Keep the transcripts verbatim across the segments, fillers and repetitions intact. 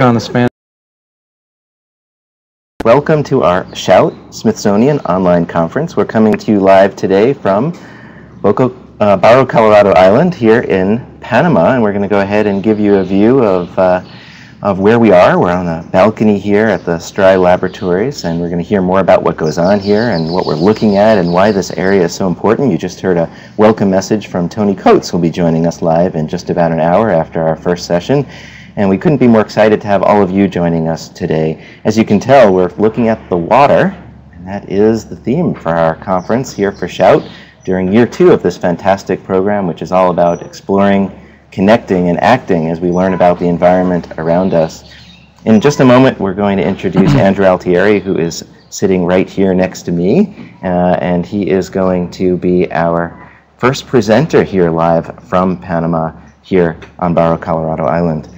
On the Spanish. Welcome to our Shout Smithsonian online conference. We're coming to you live today from Boca, uh, Barro Colorado Island here in Panama, and we're going to go ahead and give you a view of uh, of where we are. We're on the balcony here at the Stry Laboratories, and we're going to hear more about what goes on here and what we're looking at and why this area is so important. You just heard a welcome message from Tony Coates, who'll be joining us live in just about an hour after our first session. And we couldn't be more excited to have all of you joining us today. As you can tell, we're looking at the water, and that is the theme for our conference here for Shout during year two of this fantastic program, which is all about exploring, connecting, and acting as we learn about the environment around us. In just a moment, we're going to introduce Andrew Altieri, who is sitting right here next to me, uh, and he is going to be our first presenter here live from Panama here on Barro Colorado Island.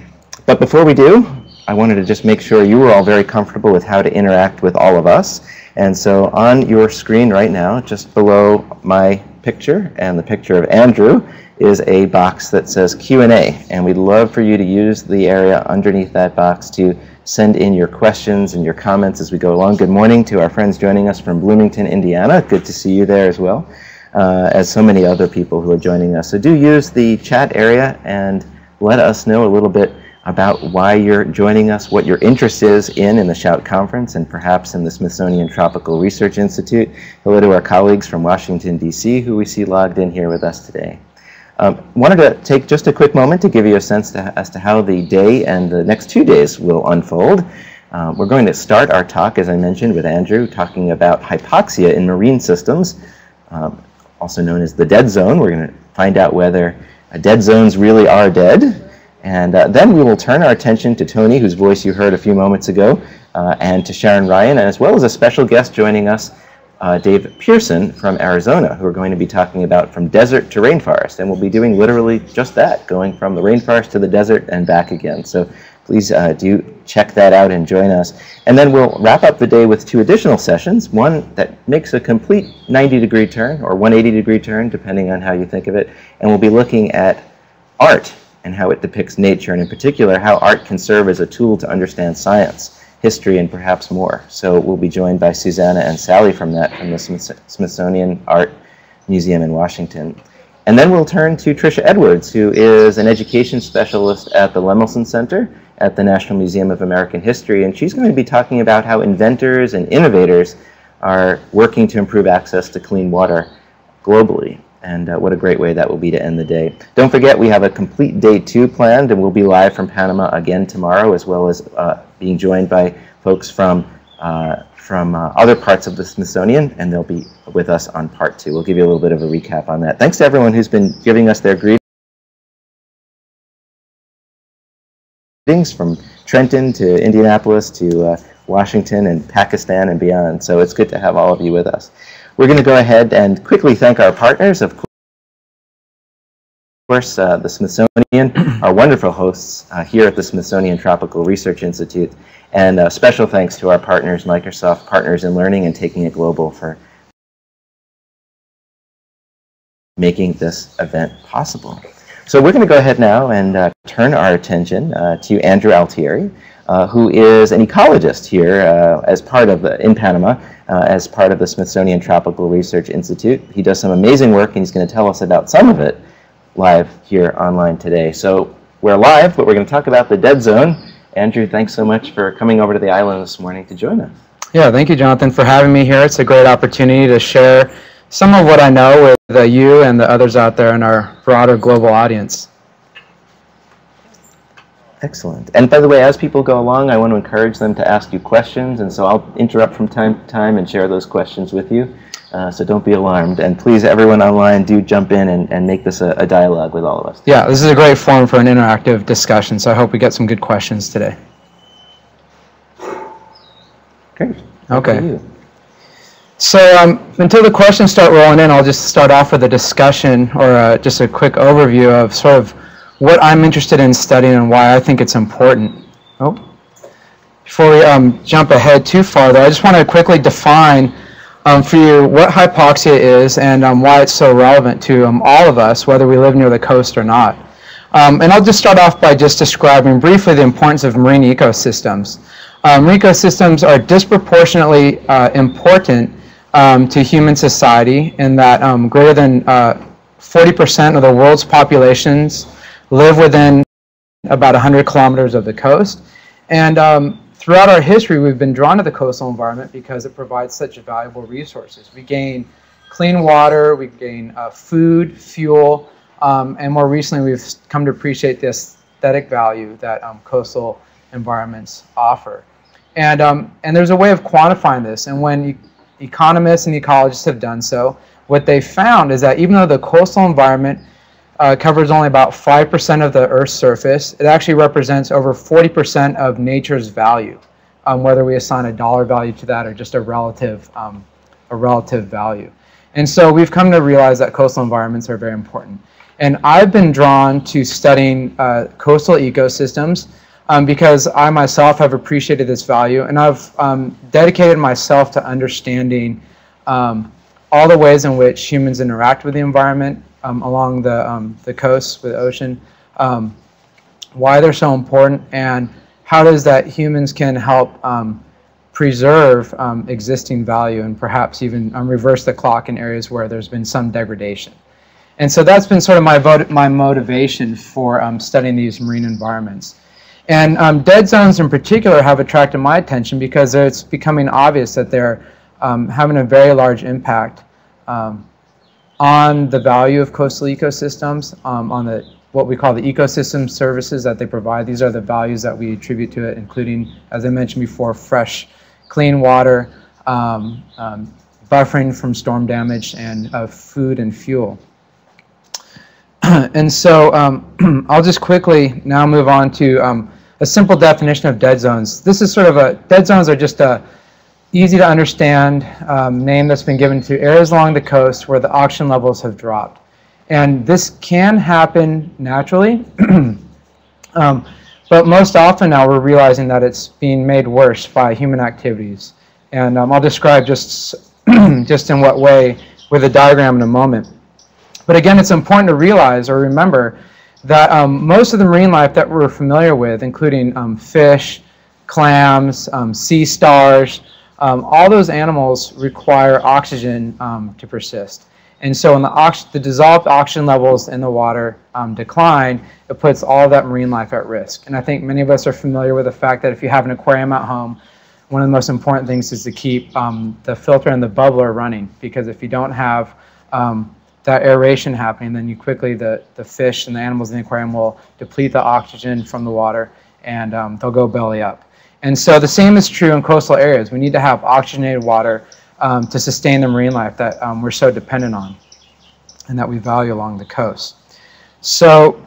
But before we do, I wanted to just make sure you were all very comfortable with how to interact with all of us. And so on your screen right now, just below my picture and the picture of Andrew, is a box that says Q and A. And we'd love for you to use the area underneath that box to send in your questions and your comments as we go along. Good morning to our friends joining us from Bloomington, Indiana. Good to see you there as well, uh, as so many other people who are joining us. So do use the chat area and let us know a little bit about why you're joining us, what your interest is in, in the Shout Conference, and perhaps in the Smithsonian Tropical Research Institute. Hello to our colleagues from Washington, D C, who we see logged in here with us today. Um, wanted to take just a quick moment to give you a sense to, as to how the day and the next two days will unfold. Uh, we're going to start our talk, as I mentioned, with Andrew talking about hypoxia in marine systems, um, also known as the dead zone. We're going to find out whether dead zones really are dead. And uh, then we will turn our attention to Tony, whose voice you heard a few moments ago, uh, and to Sharon Ryan, and as well as a special guest joining us, uh, Dave Pearson from Arizona, who are going to be talking about from desert to rainforest. And we'll be doing literally just that, going from the rainforest to the desert and back again. So please uh, do check that out and join us. And then we'll wrap up the day with two additional sessions, one that makes a complete ninety degree turn or one hundred eighty degree turn, depending on how you think of it. And we'll be looking at art and how it depicts nature, and in particular, how art can serve as a tool to understand science, history, and perhaps more. So we'll be joined by Susanna and Sally from that, from the Smithsonian Art Museum in Washington. And then we'll turn to Tricia Edwards, who is an education specialist at the Lemelson Center at the National Museum of American History, and she's going to be talking about how inventors and innovators are working to improve access to clean water globally. And uh, what a great way that will be to end the day. Don't forget, we have a complete day two planned, and we'll be live from Panama again tomorrow, as well as uh, being joined by folks from, uh, from uh, other parts of the Smithsonian, and they'll be with us on part two. We'll give you a little bit of a recap on that. Thanks to everyone who's been giving us their greetings from Trenton to Indianapolis to uh, Washington and Pakistan and beyond. So it's good to have all of you with us. We're going to go ahead and quickly thank our partners, of course, uh, the Smithsonian, our wonderful hosts uh, here at the Smithsonian Tropical Research Institute, and uh, special thanks to our partners, Microsoft Partners in Learning and Taking It Global, for making this event possible. So we're going to go ahead now and uh, turn our attention uh, to Andrew Altieri, Uh, who is an ecologist here uh, as part of the, in Panama, uh, as part of the Smithsonian Tropical Research Institute. He does some amazing work, and he's going to tell us about some of it live here online today. So we're live, but we're going to talk about the dead zone. Andrew, thanks so much for coming over to the island this morning to join us. Yeah, thank you, Jonathan, for having me here. It's a great opportunity to share some of what I know with uh, you and the others out there in our broader global audience. Excellent. And by the way, as people go along, I want to encourage them to ask you questions, and so I'll interrupt from time to time and share those questions with you. Uh, so don't be alarmed. And please, everyone online, do jump in and, and make this a, a dialogue with all of us. Yeah, this is a great forum for an interactive discussion, so I hope we get some good questions today. Great. Okay. So um, until the questions start rolling in, I'll just start off with a discussion or uh, just a quick overview of sort of what I'm interested in studying and why I think it's important. Oh. Before we um, jump ahead too far, though, I just want to quickly define um, for you what hypoxia is and um, why it's so relevant to um, all of us, whether we live near the coast or not. Um, and I'll just start off by just describing briefly the importance of marine ecosystems. Uh, marine ecosystems are disproportionately uh, important um, to human society in that um, greater than forty percent uh, of the world's populations live within about one hundred kilometers of the coast. And um, throughout our history, we've been drawn to the coastal environment because it provides such valuable resources. We gain clean water, we gain uh, food, fuel, Um, and more recently, we've come to appreciate the aesthetic value that um, coastal environments offer. And, um, and there's a way of quantifying this. And when e economists and ecologists have done so, what they found is that even though the coastal environment uh, covers only about five percent of the Earth's surface, it actually represents over forty percent of nature's value, um, whether we assign a dollar value to that or just a relative, um, a relative value. And so we've come to realize that coastal environments are very important. And I've been drawn to studying uh, coastal ecosystems um, because I myself have appreciated this value, and I've um, dedicated myself to understanding um, all the ways in which humans interact with the environment um, along the, um, the coast, with the ocean, um, why they're so important, and how does that humans can help um, preserve um, existing value and perhaps even um, reverse the clock in areas where there's been some degradation. And so that's been sort of my, my motivation for um, studying these marine environments. And um, dead zones in particular have attracted my attention because it's becoming obvious that they're um, having a very large impact um, on the value of coastal ecosystems, um, on the, what we call the ecosystem services that they provide. These are the values that we attribute to it, including, as I mentioned before, fresh, clean water, um, um, buffering from storm damage, and uh, food and fuel. And so um, I'll just quickly now move on to um, a simple definition of dead zones. This is sort of a, dead zones are just a easy to understand um, name that's been given to areas along the coast where the oxygen levels have dropped. And this can happen naturally, um, but most often now we're realizing that it's being made worse by human activities. And um, I'll describe just, just in what way with a diagram in a moment. But again, it's important to realize or remember that um, most of the marine life that we're familiar with, including um, fish, clams, um, sea stars, um, all those animals require oxygen um, to persist. And so when the, ox the dissolved oxygen levels in the water um, decline, it puts all that marine life at risk. And I think many of us are familiar with the fact that if you have an aquarium at home, one of the most important things is to keep um, the filter and the bubbler running, because if you don't have um, that aeration happening, then you quickly, the, the fish and the animals in the aquarium will deplete the oxygen from the water, and um, they'll go belly up. And so the same is true in coastal areas. We need to have oxygenated water um, to sustain the marine life that um, we're so dependent on and that we value along the coast. So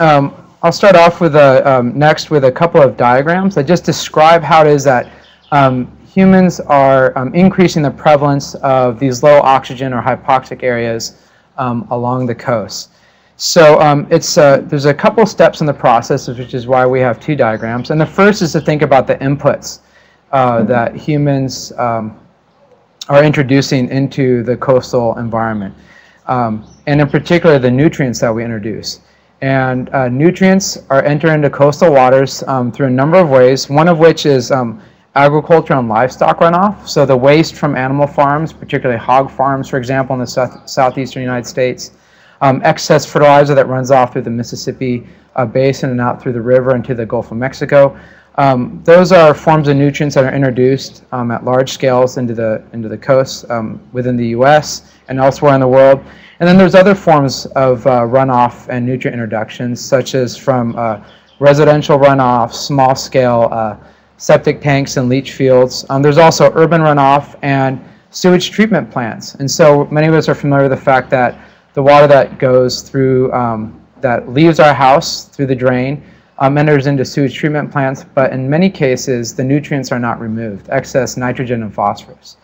um, I'll start off with a, um, next with a couple of diagrams that just describe how it is that um, humans are um, increasing the prevalence of these low oxygen or hypoxic areas um, along the coast. So um, it's, uh, there's a couple steps in the process, which is why we have two diagrams. And the first is to think about the inputs uh, that humans um, are introducing into the coastal environment, um, and in particular the nutrients that we introduce. And uh, nutrients are entering into coastal waters um, through a number of ways, one of which is um, agriculture and livestock runoff, so the waste from animal farms, particularly hog farms, for example, in the south, southeastern United States, um, excess fertilizer that runs off through the Mississippi uh, basin and out through the river into the Gulf of Mexico. Um, those are forms of nutrients that are introduced um, at large scales into the, into the coast um, within the U S and elsewhere in the world. And then there's other forms of uh, runoff and nutrient introductions, such as from uh, residential runoff, small-scale uh, septic tanks and leach fields. Um, there's also urban runoff and sewage treatment plants. And so many of us are familiar with the fact that the water that goes through, um, that leaves our house through the drain, um, enters into sewage treatment plants, but in many cases the nutrients are not removed, excess nitrogen and phosphorus.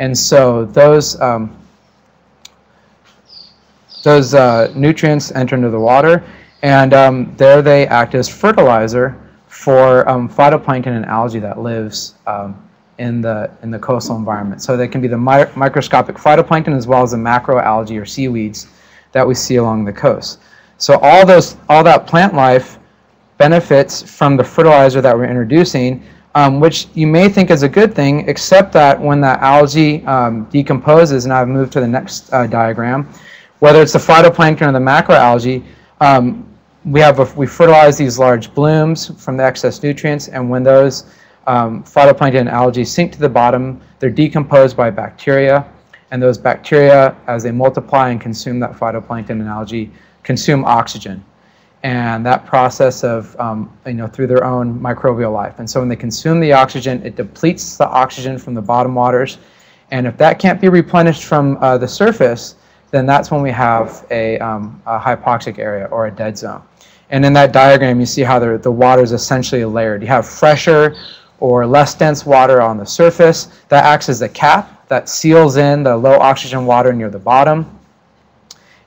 And so those, um, those uh, nutrients enter into the water, and um, there they act as fertilizer for um, phytoplankton and algae that lives um, in the in the coastal environment. So they can be the mi microscopic phytoplankton as well as the macroalgae or seaweeds that we see along the coast. So all those, all that plant life benefits from the fertilizer that we're introducing, um, which you may think is a good thing, except that when the algae um, decomposes, and I've moved to the next uh, diagram, whether it's the phytoplankton or the macroalgae, um, we have a, we fertilize these large blooms from the excess nutrients, and when those um, phytoplankton and algae sink to the bottom, they're decomposed by bacteria, and those bacteria, as they multiply and consume that phytoplankton and algae, consume oxygen. And that process of, um, you know, through their own microbial life. And so when they consume the oxygen, it depletes the oxygen from the bottom waters. And if that can't be replenished from uh, the surface, then that's when we have a, um, a hypoxic area or a dead zone. And in that diagram, you see how the, the water is essentially layered. You have fresher or less dense water on the surface. That acts as a cap that seals in the low oxygen water near the bottom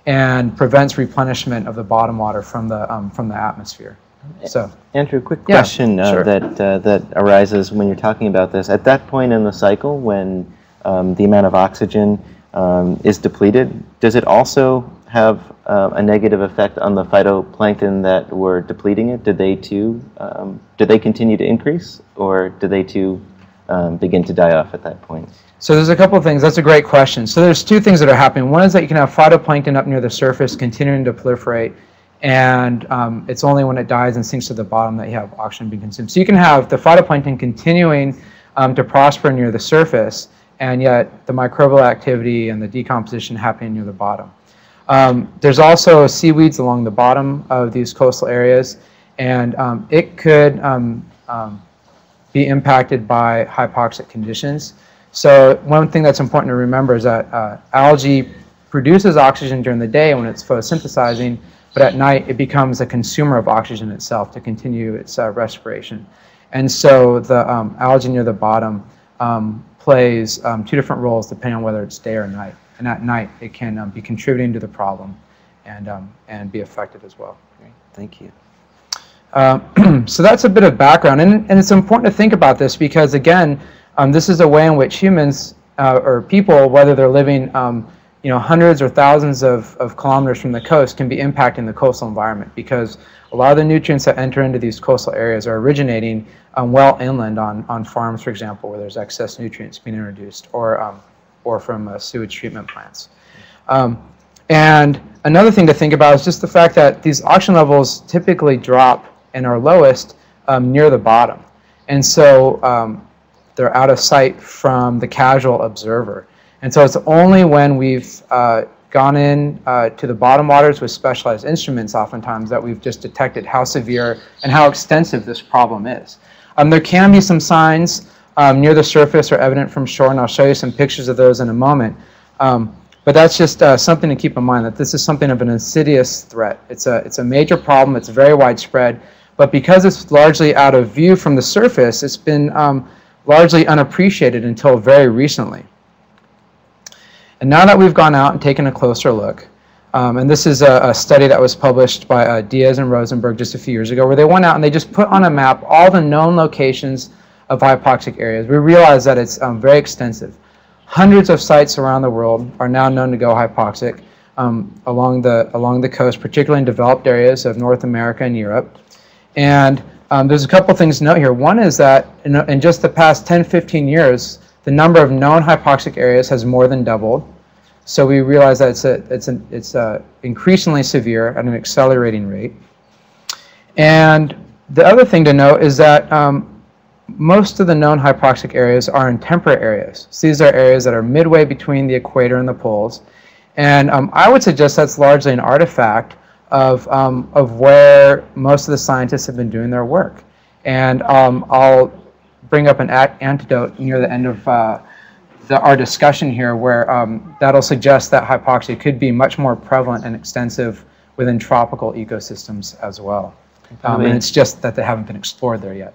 and prevents replenishment of the bottom water from the um, from the atmosphere. So, Andrew, quick question yeah, uh, sure. that uh, that arises when you're talking about this. At that point in the cycle, when um, the amount of oxygen um, is depleted, does it also have uh, a negative effect on the phytoplankton that were depleting it? Did they too? Um, did they continue to increase, or did they too um, begin to die off at that point? So there's a couple of things. That's a great question. So there's two things that are happening. One is that you can have phytoplankton up near the surface continuing to proliferate, and um, it's only when it dies and sinks to the bottom that you have oxygen being consumed. So you can have the phytoplankton continuing um, to prosper near the surface, and yet the microbial activity and the decomposition happening near the bottom. Um, there's also seaweeds along the bottom of these coastal areas, and um, it could um, um, be impacted by hypoxic conditions. So one thing that's important to remember is that uh, algae produces oxygen during the day when it's photosynthesizing, but at night it becomes a consumer of oxygen itself to continue its uh, respiration. And so the um, algae near the bottom um, plays um, two different roles depending on whether it's day or night. And at night it can um, be contributing to the problem and, um, and be affected as well. Great. Thank you. Uh, so that's a bit of background. And, and it's important to think about this because, again, Um, this is a way in which humans uh, or people, whether they're living um, you know, hundreds or thousands of, of kilometers from the coast, can be impacting the coastal environment, because a lot of the nutrients that enter into these coastal areas are originating um, well inland on, on farms, for example, where there's excess nutrients being introduced, or, um, or from uh, sewage treatment plants. Um, and another thing to think about is just the fact that these oxygen levels typically drop and are lowest um, near the bottom. And so um, they're out of sight from the casual observer. And so it's only when we've uh, gone in uh, to the bottom waters with specialized instruments oftentimes that we've just detected how severe and how extensive this problem is. Um, there can be some signs um, near the surface or evident from shore, and I'll show you some pictures of those in a moment. Um, but that's just uh, something to keep in mind, that this is something of an insidious threat. It's a, it's a major problem, it's very widespread, but because it's largely out of view from the surface, it's been um, largely unappreciated until very recently. And now that we've gone out and taken a closer look, um, and this is a, a study that was published by uh, Diaz and Rosenberg just a few years ago, where they went out and they just put on a map all the known locations of hypoxic areas. We realize that it's um, very extensive. Hundreds of sites around the world are now known to go hypoxic um, along, the, along the coast, particularly in developed areas of North America and Europe. And Um, there's a couple things to note here. One is that in, in just the past ten, fifteen years, the number of known hypoxic areas has more than doubled. So we realize that it's, a, it's, an, it's a increasingly severe at an accelerating rate. And the other thing to note is that um, most of the known hypoxic areas are in temperate areas. So these are areas that are midway between the equator and the poles. And um, I would suggest that's largely an artifact Of, um, of where most of the scientists have been doing their work. And um, I'll bring up an antidote near the end of uh, the, our discussion here, where um, that'll suggest that hypoxia could be much more prevalent and extensive within tropical ecosystems as well. Um, and it's just that they haven't been explored there yet.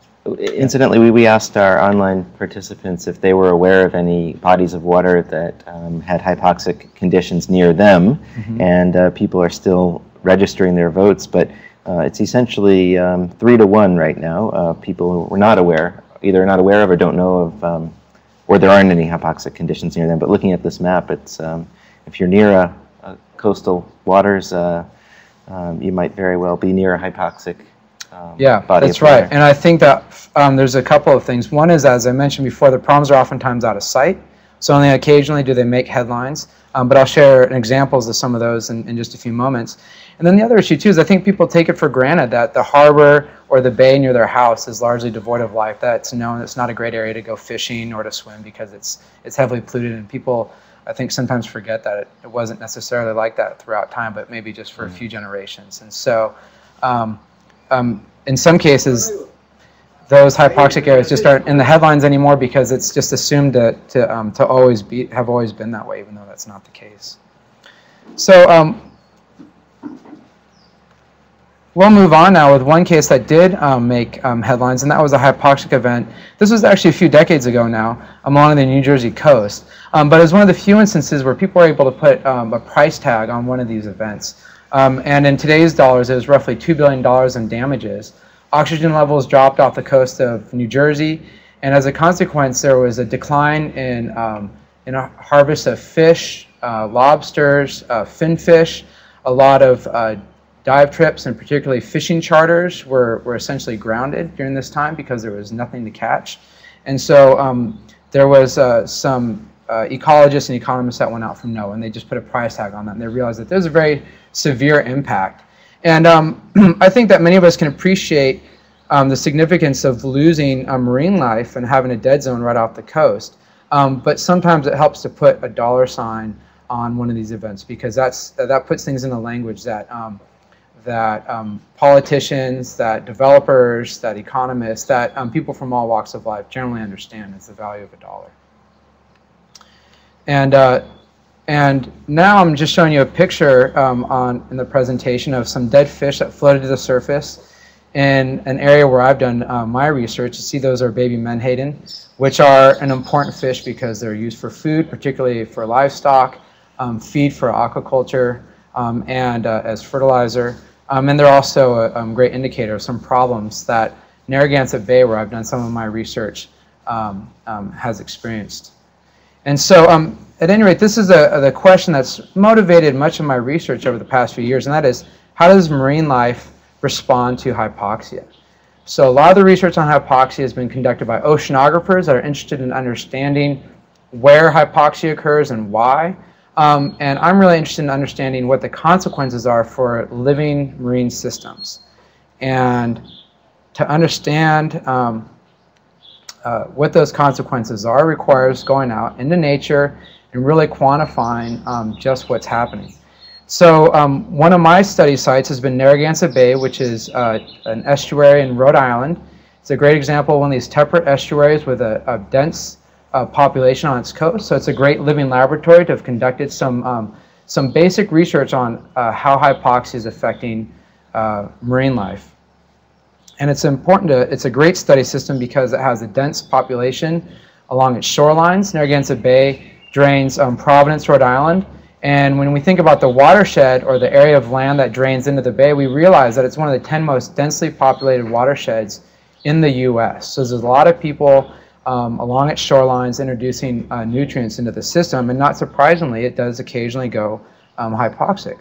Incidentally, we, we asked our online participants if they were aware of any bodies of water that um, had hypoxic conditions near them, mm-hmm. and uh, people are still registering their votes, but uh, it's essentially um, three to one right now. Uh, people who are not aware, either not aware of or don't know of, um, or there aren't any hypoxic conditions near them. But looking at this map, it's um, if you're near a, a coastal waters, uh, um, you might very well be near a hypoxic um, yeah, body that's of water. Right. And I think that um, there's a couple of things. One is, as I mentioned before, the problems are oftentimes out of sight. So only occasionally do they make headlines. Um, but I'll share examples of some of those in, in just a few moments. And then the other issue, too, is I think people take it for granted that the harbor or the bay near their house is largely devoid of life. That's known. It's not a great area to go fishing or to swim because it's, it's heavily polluted. And people, I think, sometimes forget that it, it wasn't necessarily like that throughout time, but maybe just for mm-hmm. a few generations. And so um, um, in some cases, those hypoxic areas just aren't in the headlines anymore because it's just assumed to, to, um, to always be, have always been that way, even though that's not the case. So um, we'll move on now with one case that did um, make um, headlines, and that was a hypoxic event. This was actually a few decades ago now along the New Jersey coast, um, but it was one of the few instances where people were able to put um, a price tag on one of these events. Um, and in today's dollars, it was roughly two billion dollars in damages. Oxygen levels dropped off the coast of New Jersey, and as a consequence, there was a decline in, um, in a harvest of fish, uh, lobsters, uh, finfish. A lot of uh, dive trips and particularly fishing charters were, were essentially grounded during this time because there was nothing to catch. And so um, there was uh, some uh, ecologists and economists that went out from NOAA, and they just put a price tag on that, and they realized that there's a very severe impact. And um, I think that many of us can appreciate um, the significance of losing uh, marine life and having a dead zone right off the coast. Um, but sometimes it helps to put a dollar sign on one of these events because that's, that puts things in the language that, um, that um, politicians, that developers, that economists, that um, people from all walks of life generally understand is the value of a dollar. And uh, And now I'm just showing you a picture um, on, in the presentation of some dead fish that floated to the surface in an area where I've done uh, my research. You see those are baby menhaden, which are an important fish because they're used for food, particularly for livestock, um, feed for aquaculture, um, and uh, as fertilizer. Um, and they're also a um, great indicator of some problems that Narragansett Bay, where I've done some of my research, um, um, has experienced. And so um, at any rate, this is a, the question that's motivated much of my research over the past few years, and that is, how does marine life respond to hypoxia? So a lot of the research on hypoxia has been conducted by oceanographers that are interested in understanding where hypoxia occurs and why. Um, and I'm really interested in understanding what the consequences are for living marine systems. And to understand um, Uh, what those consequences are requires going out into nature and really quantifying um, just what's happening. So um, one of my study sites has been Narragansett Bay, which is uh, an estuary in Rhode Island. It's a great example of one of these temperate estuaries with a, a dense uh, population on its coast. So it's a great living laboratory to have conducted some, um, some basic research on uh, how hypoxia is affecting uh, marine life. And it's important to, it's a great study system because it has a dense population along its shorelines. Narragansett Bay drains um, Providence, Rhode Island. And when we think about the watershed or the area of land that drains into the bay, we realize that it's one of the ten most densely populated watersheds in the U S. So there's a lot of people um, along its shorelines introducing uh, nutrients into the system. And not surprisingly, it does occasionally go um, hypoxic.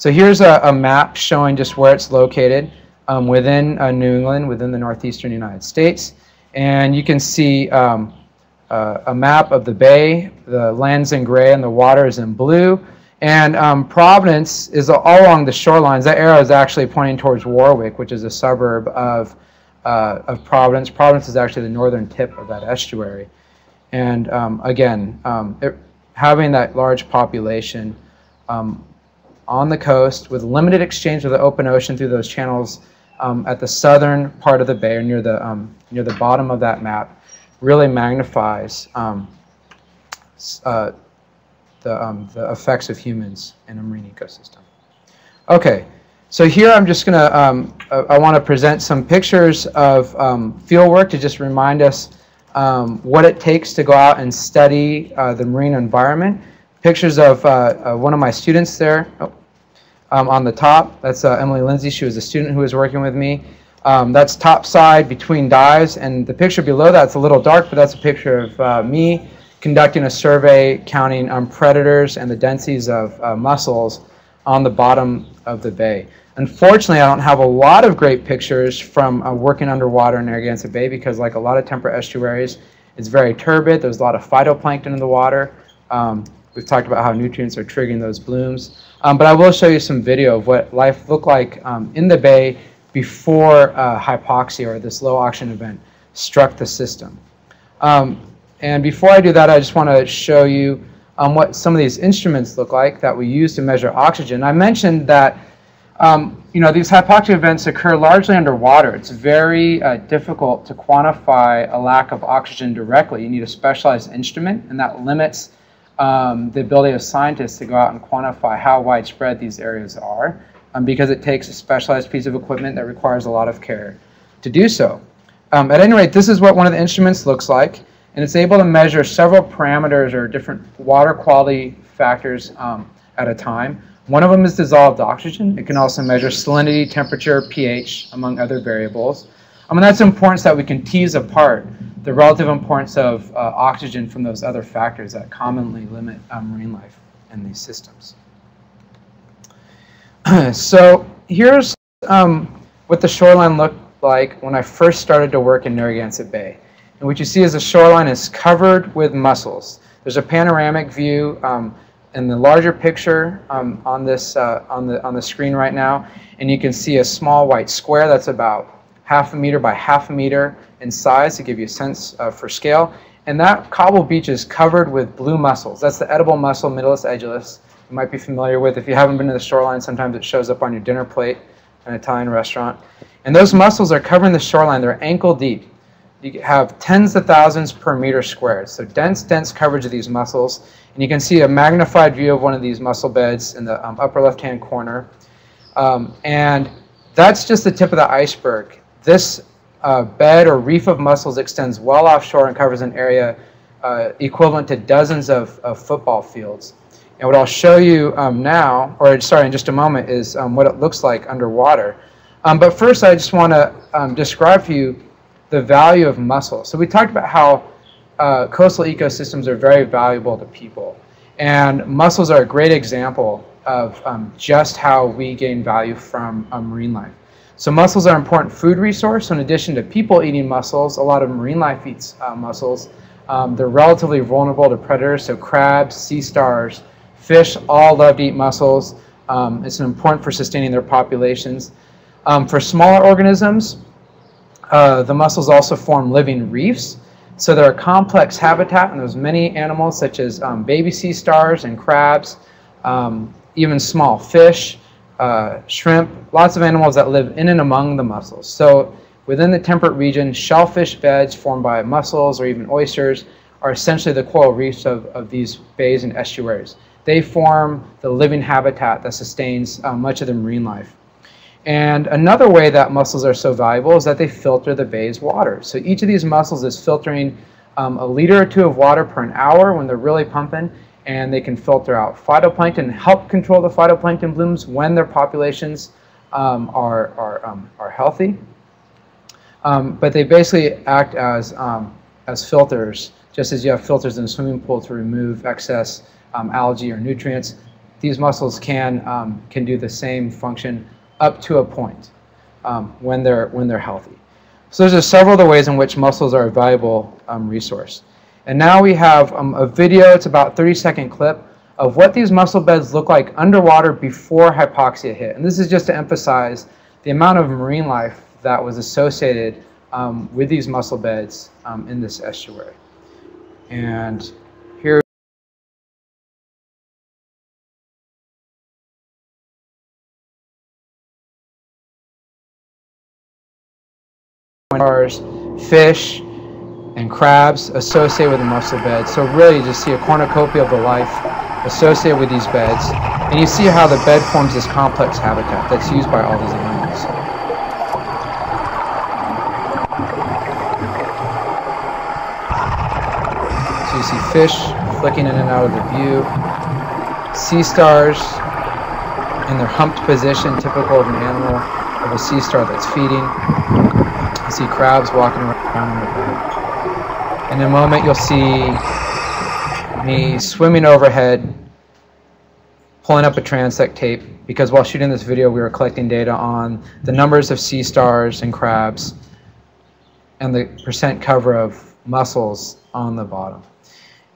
So here's a, a map showing just where it's located. Um, within uh, New England, within the northeastern United States. And you can see um, uh, a map of the bay. The land's in gray and the water is in blue. And um, Providence is all along the shorelines. That arrow is actually pointing towards Warwick, which is a suburb of, uh, of Providence. Providence is actually the northern tip of that estuary. And um, again, um, it, having that large population um, on the coast with limited exchange with the open ocean through those channels Um, at the southern part of the bay, or near the um, near the bottom of that map, really magnifies um, uh, the um, the effects of humans in a marine ecosystem. Okay, so here I'm just gonna um, I, I want to present some pictures of um, field work to just remind us um, what it takes to go out and study uh, the marine environment. Pictures of uh, uh, one of my students there. Oh. Um, on the top, that's uh, Emily Lindsay. She was a student who was working with me. Um, that's topside between dives, and the picture below that's a little dark, but that's a picture of uh, me conducting a survey counting um, predators and the densities of uh, mussels on the bottom of the bay. Unfortunately, I don't have a lot of great pictures from uh, working underwater in Narragansett Bay because, like a lot of temperate estuaries, it's very turbid. There's a lot of phytoplankton in the water. Um, we've talked about how nutrients are triggering those blooms. Um, but I will show you some video of what life looked like um, in the bay before uh, hypoxia, or this low oxygen event, struck the system. Um, and before I do that, I just want to show you um, what some of these instruments look like that we use to measure oxygen. I mentioned that um, you know, these hypoxia events occur largely underwater. It's very uh, difficult to quantify a lack of oxygen directly. You need a specialized instrument, and that limits um, the ability of scientists to go out and quantify how widespread these areas are, um, because it takes a specialized piece of equipment that requires a lot of care to do so. Um, at any rate, this is what one of the instruments looks like, and it's able to measure several parameters or different water quality factors um, at a time. One of them is dissolved oxygen. It can also measure salinity, temperature, pH, among other variables. I mean, that's important so that we can tease apart the relative importance of uh, oxygen from those other factors that commonly limit uh, marine life in these systems. So here's um, what the shoreline looked like when I first started to work in Narragansett Bay. And what you see is the shoreline is covered with mussels. There's a panoramic view um, in the larger picture um, on this uh, on the on the screen right now, and you can see a small white square that's about half a meter by half a meter in size to give you a sense uh, for scale. And that cobble beach is covered with blue mussels. That's the edible mussel, Mytilus edulis. You might be familiar with. If you haven't been to the shoreline, sometimes it shows up on your dinner plate in an Italian restaurant. And those mussels are covering the shoreline. They're ankle deep. You have tens of thousands per meter squared. So dense, dense coverage of these mussels. And you can see a magnified view of one of these mussel beds in the um, upper left-hand corner. Um, and that's just the tip of the iceberg. This uh, bed or reef of mussels extends well offshore and covers an area uh, equivalent to dozens of, of football fields. And what I'll show you um, now, or sorry, in just a moment, is um, what it looks like underwater. Um, but first, I just want to um, describe for you the value of mussels. So we talked about how uh, coastal ecosystems are very valuable to people. And mussels are a great example of um, just how we gain value from uh, marine life. So mussels are an important food resource. So in addition to people eating mussels, a lot of marine life eats uh, mussels. Um, they're relatively vulnerable to predators. So crabs, sea stars, fish all love to eat mussels. Um, it's important for sustaining their populations. Um, for smaller organisms, uh, the mussels also form living reefs. So they're a complex habitat, and there's many animals such as um, baby sea stars and crabs, um, even small fish, uh, shrimp, lots of animals that live in and among the mussels. So within the temperate region, shellfish beds formed by mussels or even oysters are essentially the coral reefs of, of these bays and estuaries. They form the living habitat that sustains uh, much of the marine life. And another way that mussels are so valuable is that they filter the bay's water. So each of these mussels is filtering um, a liter or two of water per an hour when they're really pumping, and they can filter out phytoplankton and help control the phytoplankton blooms when their populations um, are, are, um, are healthy. Um, but they basically act as, um, as filters, just as you have filters in a swimming pool to remove excess um, algae or nutrients. These mussels can, um, can do the same function up to a point um, when they're when they're healthy. So those are several of the ways in which mussels are a valuable um, resource. And now we have um, a video. It's about a thirty second clip of what these mussel beds look like underwater before hypoxia hit. And this is just to emphasize the amount of marine life that was associated um, with these mussel beds um, in this estuary. And stars, fish, and crabs associated with the mussel bed. So really you just see a cornucopia of the life associated with these beds. And you see how the bed forms this complex habitat that's used by all these animals. So you see fish flicking in and out of the view, sea stars in their humped position, typical of an animal, of a sea star that's feeding. You see crabs walking around in the bay. In a moment, you'll see me swimming overhead, pulling up a transect tape, because while shooting this video we were collecting data on the numbers of sea stars and crabs and the percent cover of mussels on the bottom.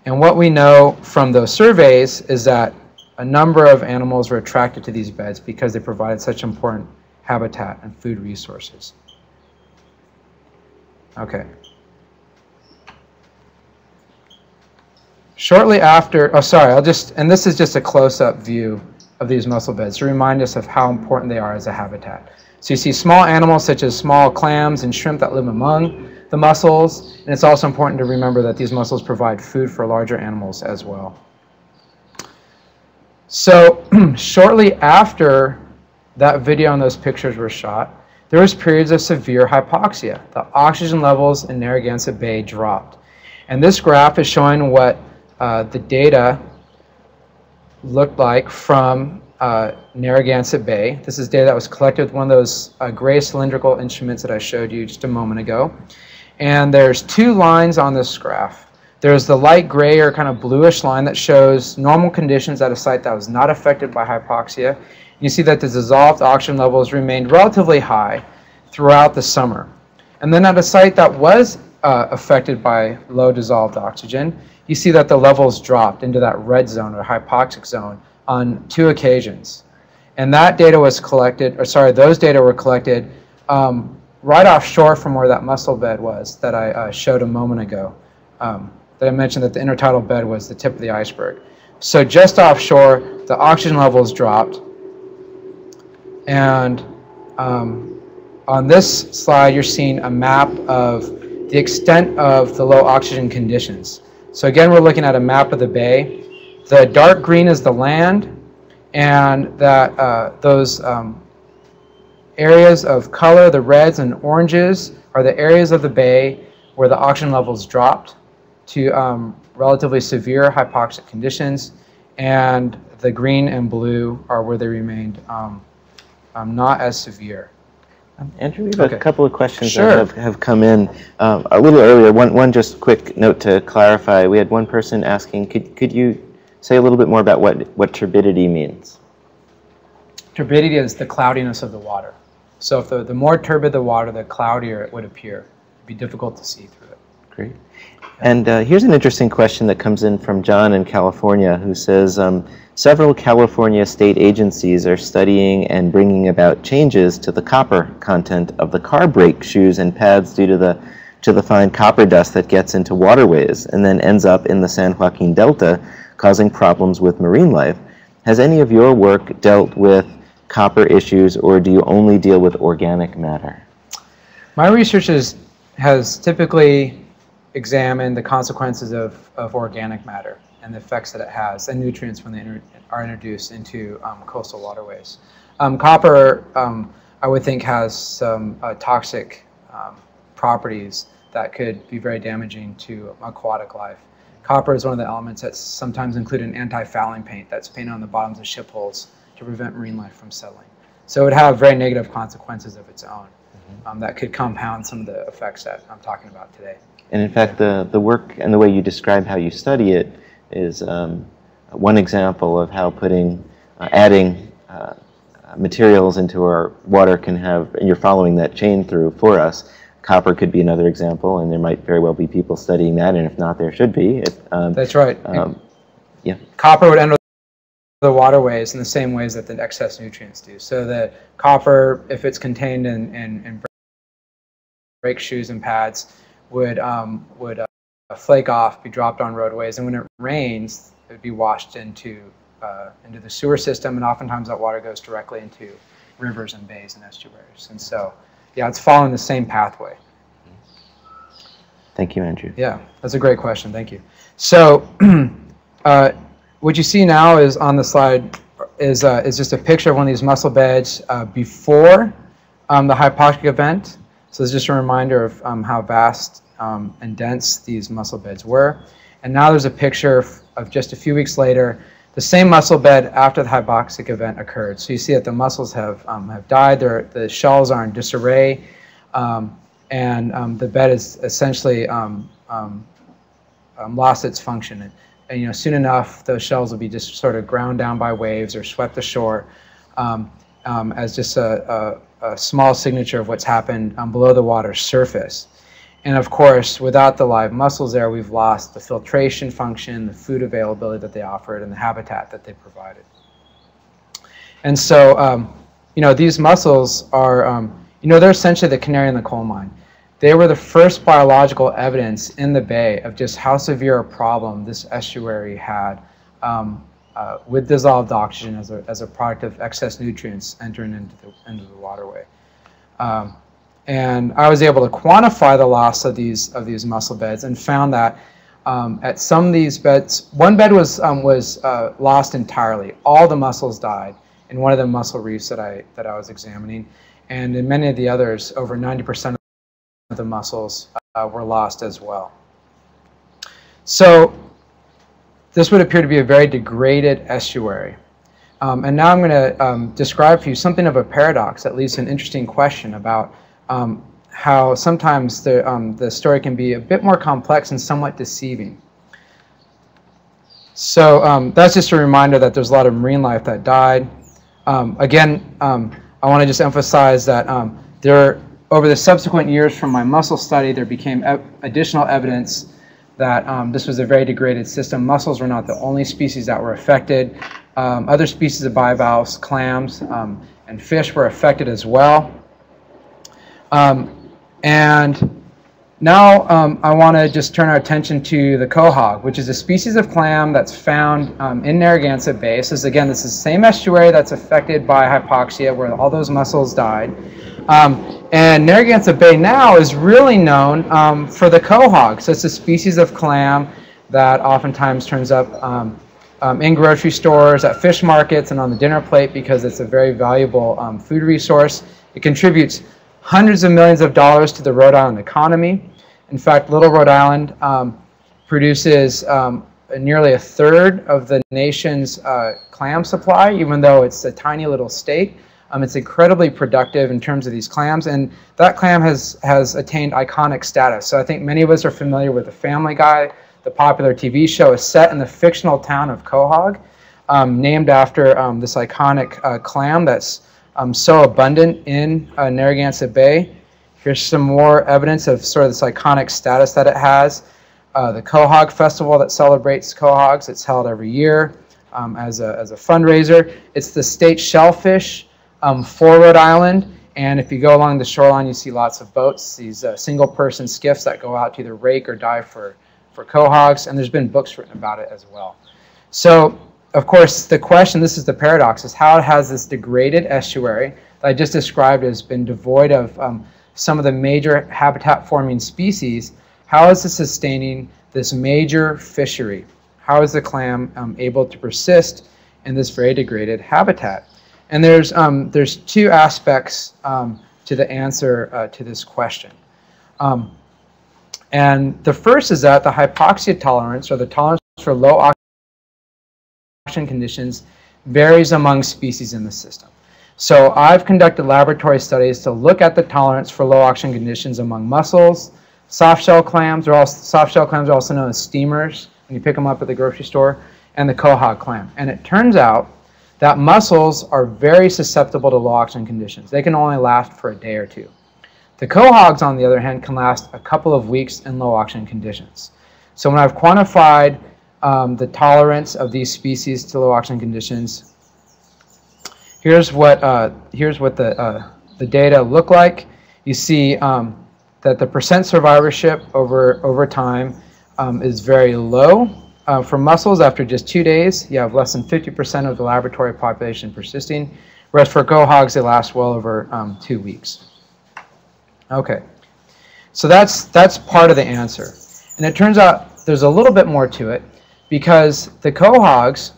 And what we know from those surveys is that a number of animals were attracted to these beds because they provided such important habitat and food resources. Okay. Shortly after, oh sorry, I'll just, and this is just a close-up view of these mussel beds to remind us of how important they are as a habitat. So you see small animals such as small clams and shrimp that live among the mussels, and it's also important to remember that these mussels provide food for larger animals as well. So shortly after that video and those pictures were shot, there was periods of severe hypoxia. The oxygen levels in Narragansett Bay dropped. And this graph is showing what Uh, the data looked like from uh, Narragansett Bay. This is data that was collected with one of those uh, gray cylindrical instruments that I showed you just a moment ago. And there's two lines on this graph. There's the light gray or kind of bluish line that shows normal conditions at a site that was not affected by hypoxia. You see that the dissolved oxygen levels remained relatively high throughout the summer. And then at a site that was uh, affected by low dissolved oxygen, you see that the levels dropped into that red zone or hypoxic zone on two occasions. And that data was collected, or sorry, those data were collected um, right offshore from where that mussel bed was that I uh, showed a moment ago. Um, that I mentioned that the intertidal bed was the tip of the iceberg. So just offshore, the oxygen levels dropped. And um, on this slide, you're seeing a map of the extent of the low oxygen conditions. So again, we're looking at a map of the bay. The dark green is the land, and that uh, those um, areas of color, the reds and oranges, are the areas of the bay where the oxygen levels dropped to um, relatively severe hypoxic conditions, and the green and blue are where they remained um, um, not as severe. Um, Andrew, we have okay. a couple of questions sure. that have, have come in um, a little earlier. One, one just quick note to clarify. We had one person asking, could, could you say a little bit more about what, what turbidity means? Turbidity is the cloudiness of the water. So if the, the more turbid the water, the cloudier it would appear. It would be difficult to see through it. Great. Yeah. And uh, here's an interesting question that comes in from John in California, who says, um, several California state agencies are studying and bringing about changes to the copper content of the car brake shoes and pads due to the to the fine copper dust that gets into waterways and then ends up in the San Joaquin Delta, causing problems with marine life. Has any of your work dealt with copper issues, or do you only deal with organic matter? My research is, has typically examined the consequences of, of organic matter and the effects that it has, and nutrients when they inter are introduced into um, coastal waterways. Um, copper, um, I would think, has some uh, toxic um, properties that could be very damaging to aquatic life. Copper is one of the elements that's sometimes included in anti-fouling paint that's painted on the bottoms of ship hulls to prevent marine life from settling. So it would have very negative consequences of its own mm-hmm. um, that could compound some of the effects that I'm talking about today. And in fact, the, the work and the way you describe how you study it is um, one example of how putting, uh, adding uh, materials into our water can have, and you're following that chain through for us. Copper could be another example, and there might very well be people studying that, and if not, there should be. It, um, That's right. Um, yeah. Copper would enter the waterways in the same ways that the excess nutrients do. So that copper, if it's contained in, in, in brake shoes and pads, would, um, would uh, flake off, be dropped on roadways, and when it rains, it would be washed into, uh, into the sewer system, and oftentimes that water goes directly into rivers and bays and estuaries. And so, yeah, it's following the same pathway. Thank you, Andrew. Yeah, that's a great question. Thank you. So, uh, what you see now is on the slide is, uh, is just a picture of one of these mussel beds uh, before um, the hypoxic event. So it's just a reminder of um, how vast Um, and dense these mussel beds were. And now there's a picture of just a few weeks later, the same mussel bed after the hypoxic event occurred. So you see that the mussels have, um, have died, They're, the shells are in disarray, um, and um, the bed is essentially um, um, um, lost its function. And and, you know, soon enough, those shells will be just sort of ground down by waves or swept ashore um, um, as just a, a, a small signature of what's happened um, below the water's surface. And of course, without the live mussels there, we've lost the filtration function, the food availability that they offered, and the habitat that they provided. And so, um, you know, these mussels are, um, you know, they're essentially the canary in the coal mine. They were the first biological evidence in the bay of just how severe a problem this estuary had um, uh, with dissolved oxygen as a, as a product of excess nutrients entering into the, into the waterway. Um, and I was able to quantify the loss of these, of these mussel beds, and found that um, at some of these beds, one bed was, um, was uh, lost entirely. All the mussels died in one of the mussel reefs that I, that I was examining. And in many of the others, over ninety percent of the mussels uh, were lost as well. So this would appear to be a very degraded estuary. Um, and now I'm going to um, describe for you something of a paradox that leaves an interesting question about um, how sometimes the, um, the story can be a bit more complex and somewhat deceiving. So um, that's just a reminder that there's a lot of marine life that died. Um, again, um, I want to just emphasize that um, there, over the subsequent years from my mussel study, there became e additional evidence that um, this was a very degraded system. Mussels were not the only species that were affected. Um, other species of bivalves, clams, um, and fish were affected as well. Um, and now um, I want to just turn our attention to the quahog, which is a species of clam that's found um, in Narragansett Bay. So this, again, this is the same estuary that's affected by hypoxia, where all those mussels died. Um, and Narragansett Bay now is really known um, for the quahog. So it's a species of clam that oftentimes turns up um, um, in grocery stores, at fish markets, and on the dinner plate, because it's a very valuable um, food resource. It contributes hundreds of millions of dollars to the Rhode Island economy. In fact, Little Rhode Island um, produces um, nearly a third of the nation's uh, clam supply, even though it's a tiny little state. Um, it's incredibly productive in terms of these clams, and that clam has, has attained iconic status. So I think many of us are familiar with The Family Guy. The popular T V show is set in the fictional town of Quahog, um, named after um, this iconic uh, clam that's Um, so abundant in uh, Narragansett Bay. Here's some more evidence of sort of this iconic status that it has. Uh, the Quahog Festival that celebrates quahogs, it's held every year um, as, a, as a fundraiser. It's the state shellfish um, for Rhode Island, and if you go along the shoreline, you see lots of boats, these uh, single person skiffs that go out to either rake or dive for, for quahogs, and there's been books written about it as well. So, of course, the question, this is the paradox, is how has this degraded estuary that I just described as been devoid of um, some of the major habitat-forming species, how is it sustaining this major fishery? How is the clam um, able to persist in this very degraded habitat? And there's, um, there's two aspects um, to the answer uh, to this question. Um, and the first is that the hypoxia tolerance, or the tolerance for low oxygen conditions, varies among species in the system. So I've conducted laboratory studies to look at the tolerance for low oxygen conditions among mussels, softshell clams, or also, softshell clams are also known as steamers when you pick them up at the grocery store, and the quahog clam. And it turns out that mussels are very susceptible to low oxygen conditions. They can only last for a day or two. The quahogs, on the other hand, can last a couple of weeks in low oxygen conditions. So when I've quantified Um, the tolerance of these species to low oxygen conditions, here's what uh, here's what the uh, the data look like. You see um, that the percent survivorship over over time um, is very low uh, for mussels. After just two days, you have less than fifty percent of the laboratory population persisting, whereas for quahogs they last well over um, two weeks. Okay, so that's that's part of the answer, and it turns out there's a little bit more to it. Because the quahogs,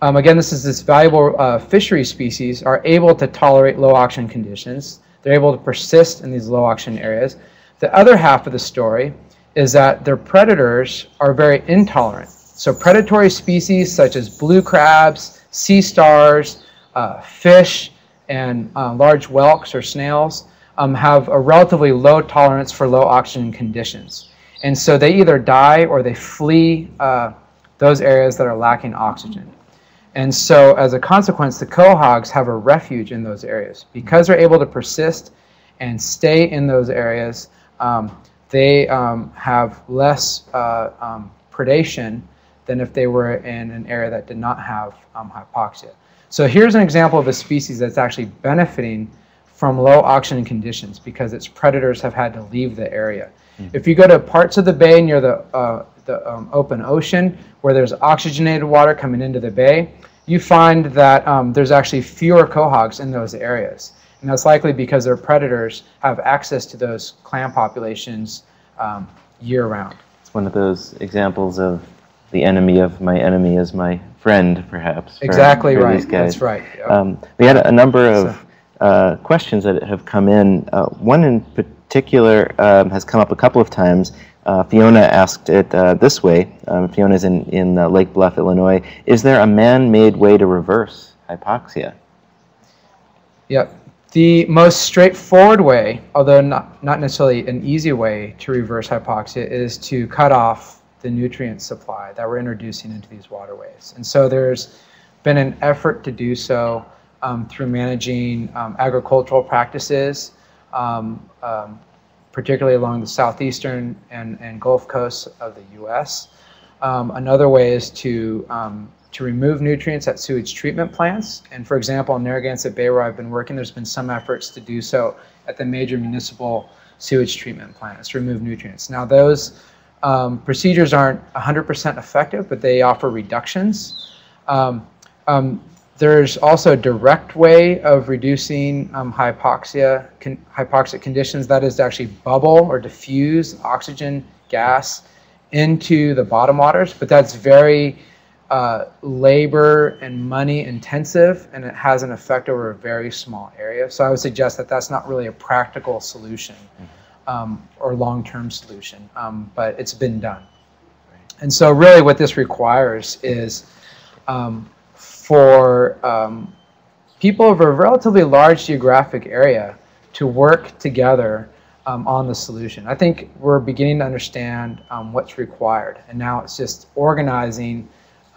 um, again, this is this valuable uh, fishery species, are able to tolerate low oxygen conditions. They're able to persist in these low oxygen areas. The other half of the story is that their predators are very intolerant. So predatory species such as blue crabs, sea stars, uh, fish, and uh, large whelks or snails um, have a relatively low tolerance for low oxygen conditions. And so they either die or they flee uh, those areas that are lacking oxygen. And so as a consequence, the quahogs have a refuge in those areas. Because they're able to persist and stay in those areas, um, they um, have less uh, um, predation than if they were in an area that did not have um, hypoxia. So here's an example of a species that's actually benefiting from low oxygen conditions because its predators have had to leave the area. Mm-hmm. If you go to parts of the bay near the, uh, the um, open ocean where there's oxygenated water coming into the bay, you find that um, there's actually fewer quahogs in those areas. And that's likely because their predators have access to those clam populations um, year-round. It's one of those examples of the enemy of my enemy is my friend, perhaps. For, exactly for right. These guys. That's right. Yep. Um, we had a number of uh, questions that have come in. Uh, one in particular um, has come up a couple of times. Uh, Fiona asked it uh, this way. Um, Fiona's in, in uh, Lake Bluff, Illinois. Is there a man-made way to reverse hypoxia? Yep. The most straightforward way, although not, not necessarily an easy way to reverse hypoxia, is to cut off the nutrient supply that we're introducing into these waterways. And so there's been an effort to do so um, through managing um, agricultural practices, um, um, particularly along the southeastern and, and Gulf coasts of the U S Um, another way is to, um, to remove nutrients at sewage treatment plants. And for example, in Narragansett Bay where I've been working, there's been some efforts to do so at the major municipal sewage treatment plants to remove nutrients. Now those Um, procedures aren't one hundred percent effective, but they offer reductions. Um, um, there's also a direct way of reducing um, hypoxia, con hypoxic conditions, that is to actually bubble or diffuse oxygen gas into the bottom waters, but that's very uh, labor and money intensive, and it has an effect over a very small area. So I would suggest that that's not really a practical solution. Um, or long-term solution, um, but it's been done. And so really what this requires is um, for um, people of a relatively large geographic area to work together um, on the solution. I think we're beginning to understand um, what's required, and now it's just organizing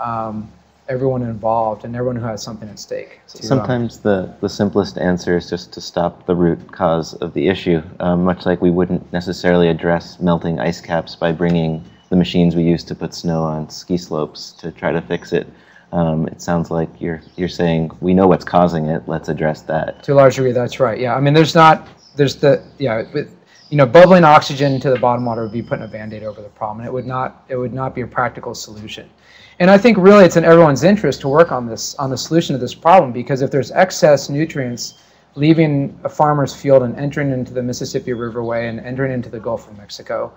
um, everyone involved and everyone who has something at stake. So sometimes the, the simplest answer is just to stop the root cause of the issue, um, much like we wouldn't necessarily address melting ice caps by bringing the machines we use to put snow on ski slopes to try to fix it. Um, it sounds like you're, you're saying, we know what's causing it, let's address that. To a large degree, that's right, yeah. I mean, there's not, there's the, yeah, with, you know, bubbling oxygen to the bottom water would be putting a Band-Aid over the problem. It would not, it would not be a practical solution. And I think really it's in everyone's interest to work on this, on the solution to this problem, because if there's excess nutrients leaving a farmer's field and entering into the Mississippi Riverway and entering into the Gulf of Mexico,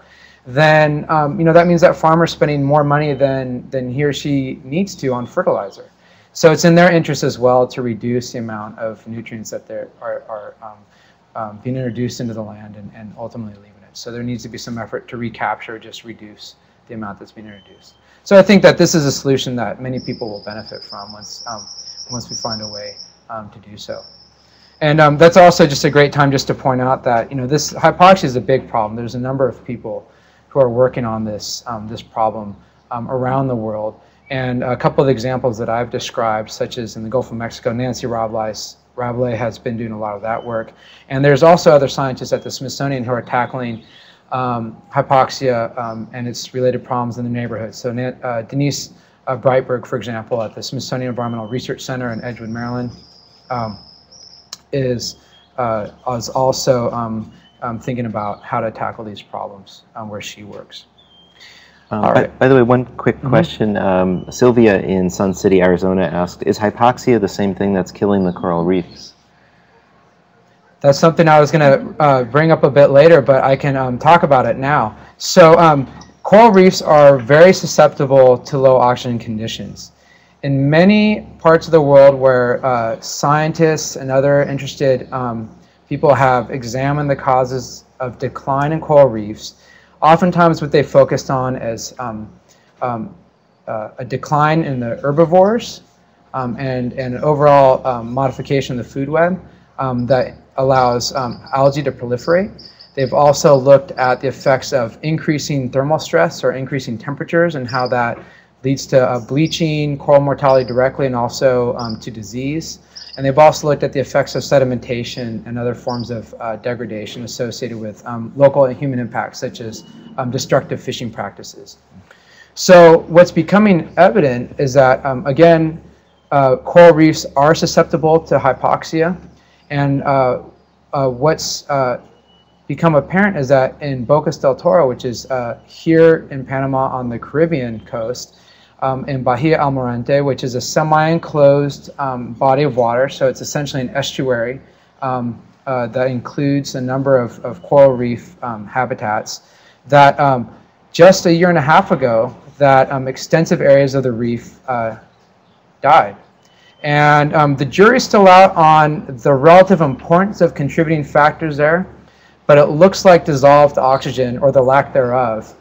then um, you know, that means that farmer's spending more money than, than he or she needs to on fertilizer. So it's in their interest as well to reduce the amount of nutrients that they're, are, are um, um, being introduced into the land and, and ultimately leaving it. So there needs to be some effort to recapture, just reduce the amount that's being introduced. So I think that this is a solution that many people will benefit from once, um, once we find a way um, to do so. And um, that's also just a great time just to point out that, you know, this hypoxia is a big problem. There's a number of people who are working on this, um, this problem um, around the world. And a couple of examples that I've described, such as in the Gulf of Mexico, Nancy Rabelais, Rabelais has been doing a lot of that work. And there's also other scientists at the Smithsonian who are tackling Um, hypoxia um, and its related problems in the neighborhood. So uh, Denise uh, Breitberg, for example, at the Smithsonian Environmental Research Center in Edgewood, Maryland, um, is, uh, is also um, um, thinking about how to tackle these problems um, where she works. Uh, All right. by, by the way, one quick mm-hmm. question. Um, Sylvia in Sun City, Arizona asked, is hypoxia the same thing that's killing the coral reefs? That's something I was going to uh, bring up a bit later, but I can um, talk about it now. So um, coral reefs are very susceptible to low oxygen conditions. In many parts of the world where uh, scientists and other interested um, people have examined the causes of decline in coral reefs, oftentimes what they focused on is um, um, uh, a decline in the herbivores um, and an overall um, modification of the food web um, that allows um, algae to proliferate. They've also looked at the effects of increasing thermal stress or increasing temperatures and how that leads to uh, bleaching, coral mortality directly, and also um, to disease. And they've also looked at the effects of sedimentation and other forms of uh, degradation associated with um, local and human impacts, such as um, destructive fishing practices. So what's becoming evident is that, um, again, uh, coral reefs are susceptible to hypoxia. And uh, uh, what's uh, become apparent is that in Bocas del Toro, which is uh, here in Panama on the Caribbean coast, Um, in Bahia Almirante, which is a semi-enclosed um, body of water, so it's essentially an estuary um, uh, that includes a number of, of coral reef um, habitats, that um, just a year and a half ago, that um, extensive areas of the reef uh, died. And um, the jury's still out on the relative importance of contributing factors there, but it looks like dissolved oxygen, or the lack thereof,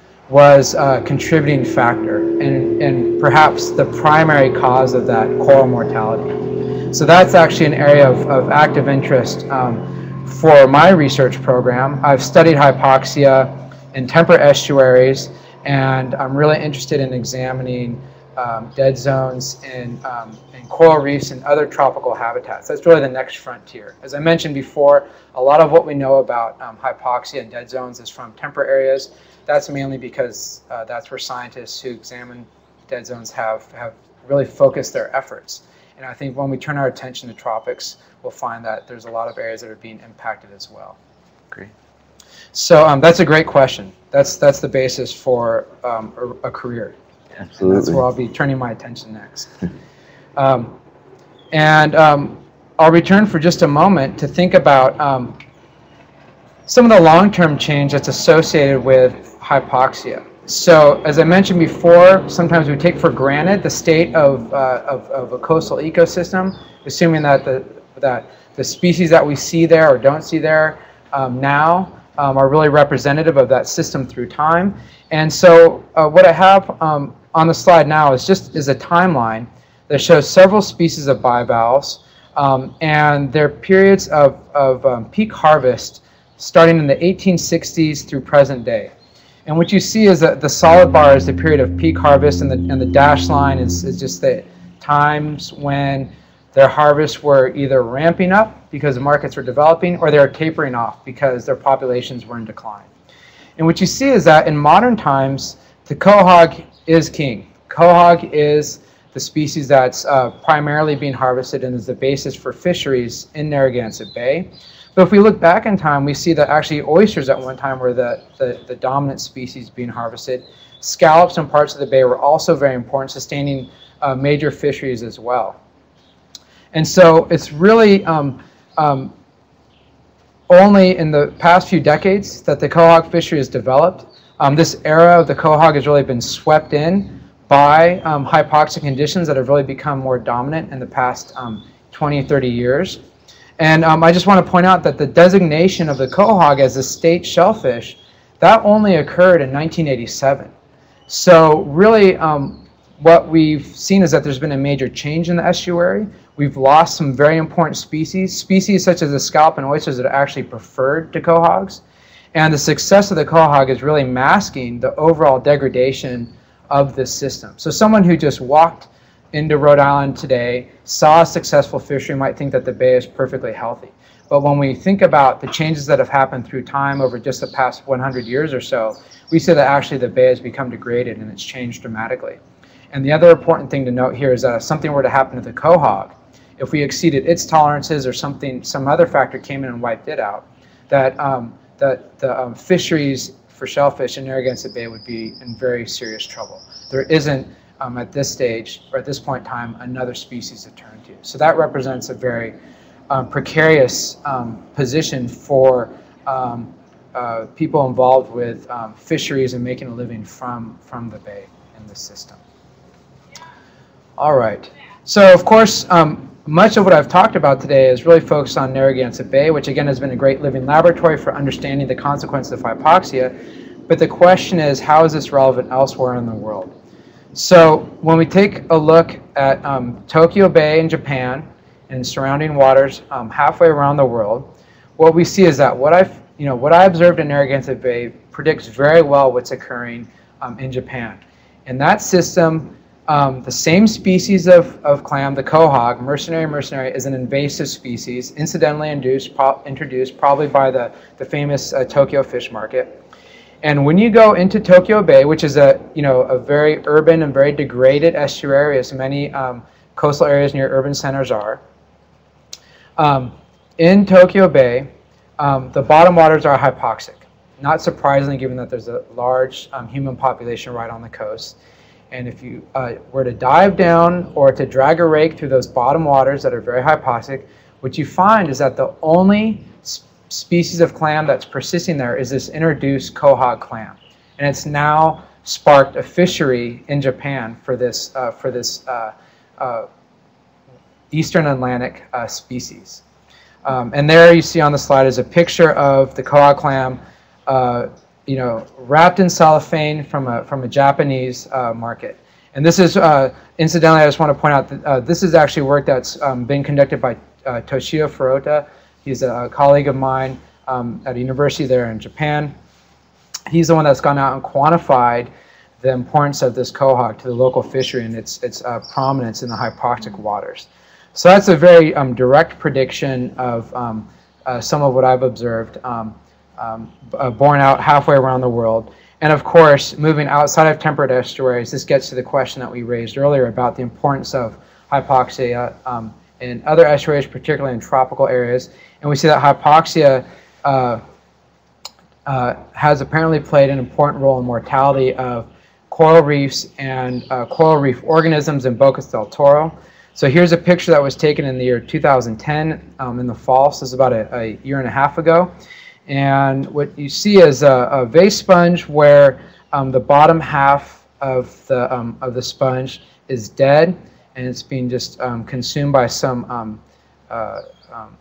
was a contributing factor and, and perhaps the primary cause of that coral mortality. So that's actually an area of, of active interest um, for my research program. I've studied hypoxia in temperate estuaries, and I'm really interested in examining um, dead zones in, um, in coral reefs and other tropical habitats. That's really the next frontier. As I mentioned before, a lot of what we know about um, hypoxia and dead zones is from temperate areas. That's mainly because uh, that's where scientists who examine dead zones have, have really focused their efforts. And I think when we turn our attention to tropics, we'll find that there's a lot of areas that are being impacted as well. Great. So um, that's a great question. That's, that's the basis for um, a, a career. Absolutely. And that's where I'll be turning my attention next. um, and um, I'll return for just a moment to think about um, some of the long-term change that's associated with hypoxia. So, as I mentioned before, sometimes we take for granted the state of, uh, of, of a coastal ecosystem, assuming that the, that the species that we see there or don't see there um, now um, are really representative of that system through time. And so uh, what I have um, on the slide now is just is a timeline that shows several species of bivalves um, and their periods of, of um, peak harvest starting in the eighteen sixties through present day. And what you see is that the solid bar is the period of peak harvest, and the, and the dashed line is, is just the times when their harvests were either ramping up because the markets were developing, or they were tapering off because their populations were in decline. And what you see is that in modern times, the quahog is king. Quahog is the species that's uh, primarily being harvested and is the basis for fisheries in Narragansett Bay. But if we look back in time, we see that actually oysters at one time were the, the, the dominant species being harvested. Scallops in parts of the bay were also very important, sustaining uh, major fisheries as well. And so it's really um, um, only in the past few decades that the quahog fishery has developed. Um, this era of the quahog has really been swept in by um, hypoxic conditions that have really become more dominant in the past um, twenty, thirty years. And um, I just want to point out that the designation of the quahog as a state shellfish, that only occurred in nineteen eighty-seven. So really um, what we've seen is that there's been a major change in the estuary. We've lost some very important species, species such as the scallop and oysters that are actually preferred to quahogs. And the success of the quahog is really masking the overall degradation of this system. So someone who just walked into Rhode Island today, saw a successful fishery, might think that the bay is perfectly healthy. But when we think about the changes that have happened through time over just the past one hundred years or so, we see that actually the bay has become degraded and it's changed dramatically. And the other important thing to note here is that if something were to happen to the quahog, if we exceeded its tolerances or something, some other factor came in and wiped it out, that, um, that the um, fisheries for shellfish in Narragansett Bay would be in very serious trouble. There isn't Um, at this stage, or at this point in time, another species to turn to. So that represents a very um, precarious um, position for um, uh, people involved with um, fisheries and making a living from, from the bay and the system. All right. So, of course, um, much of what I've talked about today is really focused on Narragansett Bay, which, again, has been a great living laboratory for understanding the consequences of hypoxia. But the question is, how is this relevant elsewhere in the world? So when we take a look at um, Tokyo Bay in Japan and surrounding waters um, halfway around the world, what we see is that what I, you know, what I observed in Narragansett Bay predicts very well what's occurring um, in Japan. In that system, Um, the same species of, of clam, the quahog, mercenary mercenary, is an invasive species, incidentally induced, pro introduced probably by the, the famous uh, Tokyo fish market. And when you go into Tokyo Bay, which is a, you know, a very urban and very degraded estuary, as many um, coastal areas near urban centers are, um, in Tokyo Bay, um, the bottom waters are hypoxic. Not surprisingly, given that there's a large um, human population right on the coast. And if you uh, were to dive down or to drag a rake through those bottom waters that are very hypoxic, what you find is that the only sp species of clam that's persisting there is this introduced quahog clam, and it's now sparked a fishery in Japan for this uh, for this uh, uh, Eastern Atlantic uh, species. Um, and there you see on the slide is a picture of the quahog clam. Uh, you know, wrapped in cellophane from a, from a Japanese uh, market. And this is, uh, incidentally, I just want to point out that uh, this is actually work that's um, been conducted by uh, Toshio Furuta. He's a, a colleague of mine um, at a university there in Japan. He's the one that's gone out and quantified the importance of this quahog to the local fishery and its, its uh, prominence in the hypoxic waters. So that's a very um, direct prediction of um, uh, some of what I've observed. Um, Um, uh, borne out halfway around the world. And of course, moving outside of temperate estuaries, this gets to the question that we raised earlier about the importance of hypoxia um, in other estuaries, particularly in tropical areas. And we see that hypoxia uh, uh, has apparently played an important role in mortality of coral reefs and uh, coral reef organisms in Bocas del Toro. So here's a picture that was taken in the year two thousand ten um, in the fall, so this is about a, a year and a half ago. And what you see is a, a vase sponge where um, the bottom half of the, um, of the sponge is dead, and it's being just um, consumed by some um, uh, um,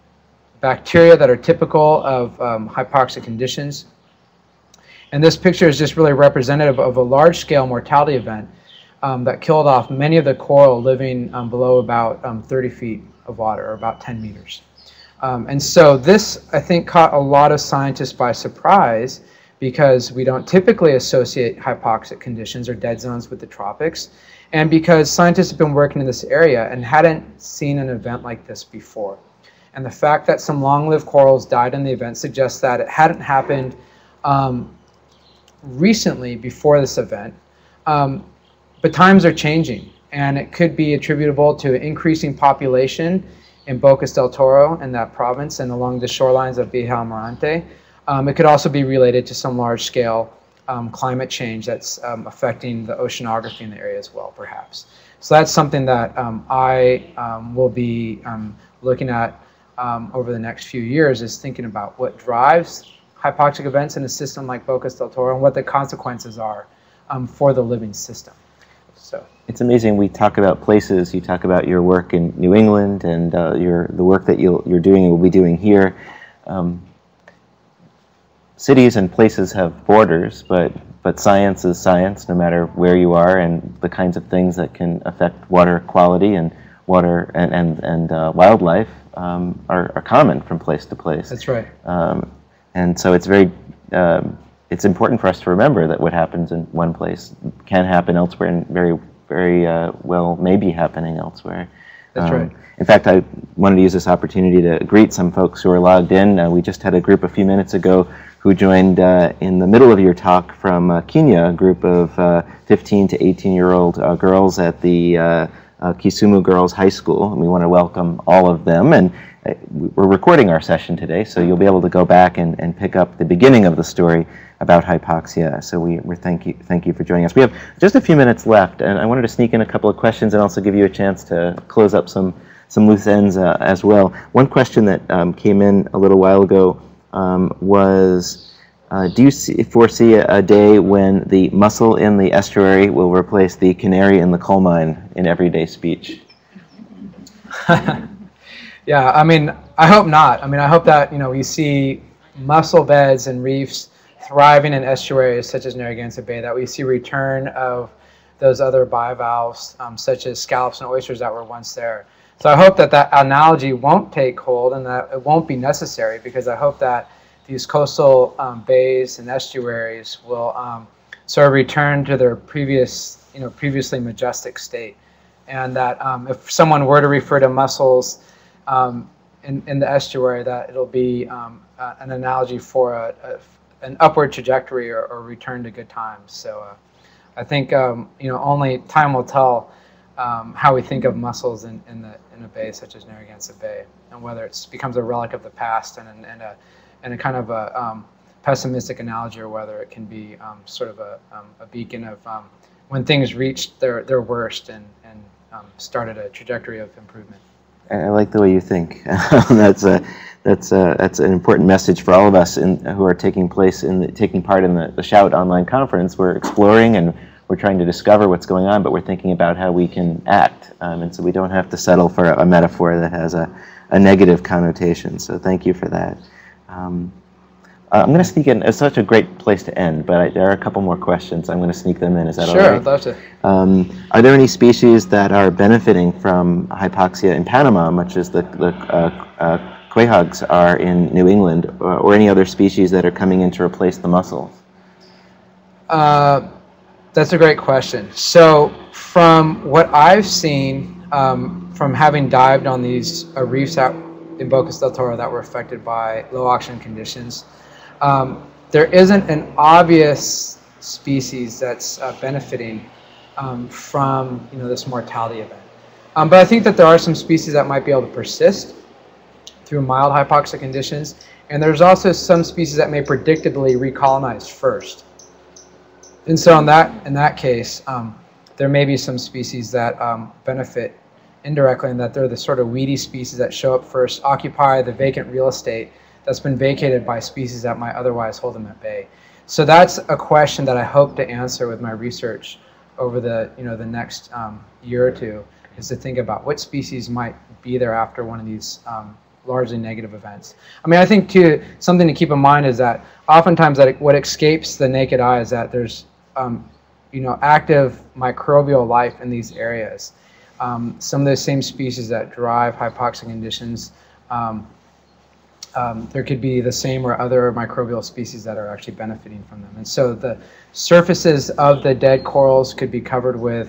bacteria that are typical of um, hypoxic conditions. And this picture is just really representative of a large-scale mortality event um, that killed off many of the coral living um, below about um, thirty feet of water, or about ten meters. Um, and so this, I think, caught a lot of scientists by surprise because we don't typically associate hypoxic conditions or dead zones with the tropics, and because scientists have been working in this area and hadn't seen an event like this before. And the fact that some long-lived corals died in the event suggests that it hadn't happened um, recently before this event. Um, but times are changing, and it could be attributable to increasing population in Bocas del Toro and that province and along the shorelines of Vieja Almirante. Um, it could also be related to some large-scale um, climate change that's um, affecting the oceanography in the area as well, perhaps. So that's something that um, I um, will be um, looking at um, over the next few years, is thinking about what drives hypoxic events in a system like Bocas del Toro and what the consequences are um, for the living system. So. It's amazing. We talk about places. You talk about your work in New England and uh, your the work that you'll, you're doing and will be doing here. Um, cities and places have borders, but but science is science, no matter where you are, and the kinds of things that can affect water quality and water and and and uh, wildlife um, are, are common from place to place. That's right. Um, and so it's very. Um, It's important for us to remember that what happens in one place can happen elsewhere, and very, very uh, well may be happening elsewhere. That's um, right. In fact, I wanted to use this opportunity to greet some folks who are logged in. Uh, we just had a group a few minutes ago who joined uh, in the middle of your talk from uh, Kenya, a group of uh, fifteen to eighteen-year-old uh, girls at the uh, uh, Kisumu Girls High School, and we want to welcome all of them. And uh, we're recording our session today, so you'll be able to go back and, and pick up the beginning of the story about hypoxia. So we we're thank you thank you for joining us. We have just a few minutes left, and I wanted to sneak in a couple of questions and also give you a chance to close up some some loose ends uh, as well. One question that um, came in a little while ago um, was, uh, do you see, foresee a, a day when the mussel in the estuary will replace the canary in the coal mine in everyday speech? Yeah, I mean, I hope not. I mean, I hope that, you know, we see mussel beds and reefs thriving in estuaries such as Narragansett Bay, that we see return of those other bivalves um, such as scallops and oysters that were once there. So I hope that that analogy won't take hold and that it won't be necessary, because I hope that these coastal um, bays and estuaries will um, sort of return to their previous you know, previously majestic state. And that um, if someone were to refer to mussels um, in, in the estuary, that it'll be um, uh, an analogy for a, a, an upward trajectory or, or return to good times. So uh, I think um, you know, only time will tell um, how we think of mussels in, in, the, in a bay such as Narragansett Bay, and whether it becomes a relic of the past and, and, and, a, and a kind of a um, pessimistic analogy, or whether it can be um, sort of a, um, a beacon of um, when things reached their, their worst and, and Um, started a trajectory of improvement. I like the way you think. that's a that's a, that's an important message for all of us in, who are taking place in the, taking part in the, the Shout online conference. We're exploring and we're trying to discover what's going on, but we're thinking about how we can act, um, and so we don't have to settle for a, a metaphor that has a, a negative connotation. So thank you for that. Um, Uh, I'm going to sneak in. It's such a great place to end, but I, there are a couple more questions. I'm going to sneak them in. Is that all right? Sure, I'd love to. Um, are there any species that are benefiting from hypoxia in Panama, much as the, the uh, uh, quahogs are in New England, or, or any other species that are coming in to replace the mussels? Uh, that's a great question. So from what I've seen, um, from having dived on these uh, reefs out in Bocas del Toro that were affected by low oxygen conditions, Um, there isn't an obvious species that's uh, benefiting um, from you know, this mortality event. Um, but I think that there are some species that might be able to persist through mild hypoxic conditions. And there's also some species that may predictably recolonize first. And so in that, in that case, um, there may be some species that um, benefit indirectly, in that they're the sort of weedy species that show up first, occupy the vacant real estate that's been vacated by species that might otherwise hold them at bay. So that's a question that I hope to answer with my research over the, you know, the next um, year or two, is to think about what species might be there after one of these um, largely negative events. I mean, I think too, something to keep in mind is that oftentimes that what escapes the naked eye is that there's um, you know, active microbial life in these areas. Um, some of those same species that drive hypoxic conditions, um, Um, there could be the same or other microbial species that are actually benefiting from them. And so the surfaces of the dead corals could be covered with,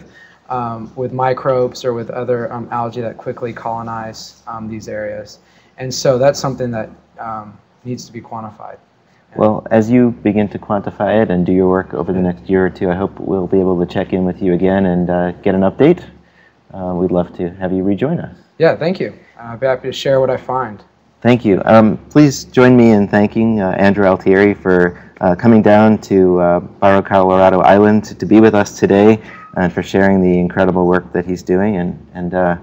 um, with microbes or with other um, algae that quickly colonize um, these areas. And so that's something that um, needs to be quantified. And well, as you begin to quantify it and do your work over the next year or two, I hope we'll be able to check in with you again and uh, get an update. Uh, we'd love to have you rejoin us. Yeah, thank you. I'd be happy to share what I find. Thank you. Um, please join me in thanking uh, Andrew Altieri for uh, coming down to uh, Barro Colorado Island to, to be with us today, and for sharing the incredible work that he's doing, and, and uh,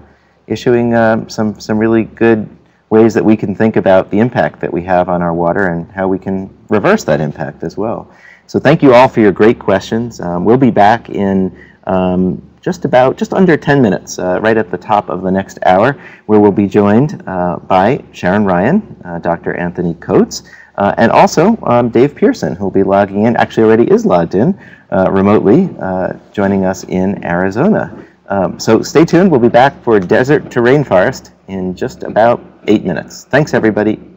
issuing uh, some, some really good ways that we can think about the impact that we have on our water and how we can reverse that impact as well. So thank you all for your great questions. Um, we'll be back in um, just about, just under ten minutes, uh, right at the top of the next hour, where we'll be joined uh, by Sharon Ryan, uh, Doctor Anthony Coates, uh, and also um, Dave Pearson, who'll be logging in, actually already is logged in uh, remotely, uh, joining us in Arizona. Um, so stay tuned. We'll be back for Desert to Rainforest in just about eight minutes. Thanks, everybody.